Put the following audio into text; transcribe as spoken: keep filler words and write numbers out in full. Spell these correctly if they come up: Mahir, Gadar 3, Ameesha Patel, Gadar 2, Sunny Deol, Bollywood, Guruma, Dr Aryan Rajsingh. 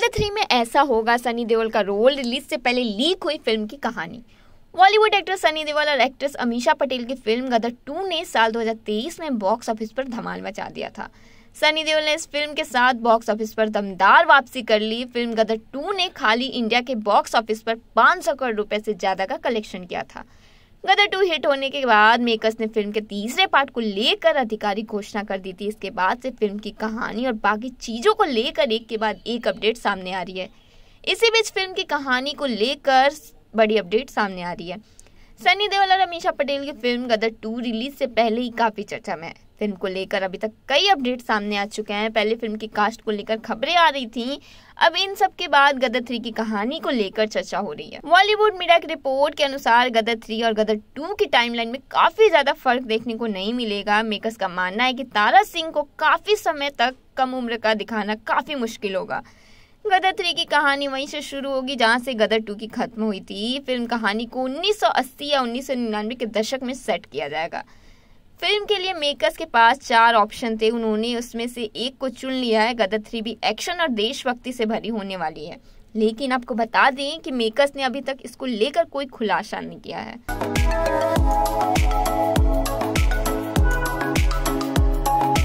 गदर three में ऐसा होगा। सनी देओल का रोल, रिलीज से पहले लीक हुई फिल्म की कहानी। बॉलीवुड एक्टर सनी देओल और एक्ट्रेस अमीषा पटेल की फिल्म गदर टू ने साल दो हज़ार तेईस में बॉक्स ऑफिस पर धमाल मचा दिया था। सनी देओल ने इस फिल्म के साथ बॉक्स ऑफिस पर दमदार वापसी कर ली। फिल्म गदर टू ने खाली इंडिया के बॉक्स ऑफिस पर पाँच सौ करोड़ रुपए से ज़्यादा का कलेक्शन किया था। गदर टू हिट होने के बाद मेकर्स ने फिल्म के तीसरे पार्ट को लेकर आधिकारिक घोषणा कर दी थी। इसके बाद से फिल्म की कहानी और बाकी चीज़ों को लेकर एक के बाद एक अपडेट सामने आ रही है। इसी बीच फिल्म की कहानी को लेकर बड़ी अपडेट सामने आ रही है। सनी देओल और अमीषा पटेल की फिल्म गदर टू रिलीज से पहले ही काफ़ी चर्चा में है। फिल्म को लेकर अभी तक कई अपडेट सामने आ चुके हैं। पहले फिल्म की कास्ट को लेकर खबरें आ रही थीं, अब इन सब के बाद गदर थ्री की कहानी को लेकर चर्चा हो रही है। बॉलीवुड मीडिया की रिपोर्ट के अनुसार गदर थ्री और गदर टू की टाइमलाइन में काफी ज्यादा फर्क देखने को नहीं मिलेगा। मेकर्स का मानना है कि तारा सिंह को काफी समय तक कम उम्र का दिखाना काफी मुश्किल होगा। गदर थ्री की कहानी वहीं से शुरू होगी जहां से गदर टू की खत्म हुई थी। फिल्म कहानी को उन्नीस सौ अस्सी या उन्नीस सौ निन्यानवे के दशक में सेट किया जाएगा। फिल्म के लिए मेकर्स के पास चार ऑप्शन थे, उन्होंने उसमें से एक को चुन लिया है। गदर थ्री भी एक्शन और देशभक्ति से भरी होने वाली है, लेकिन आपको बता दें कि मेकर्स ने अभी तक इसको लेकर कोई खुलासा नहीं किया है।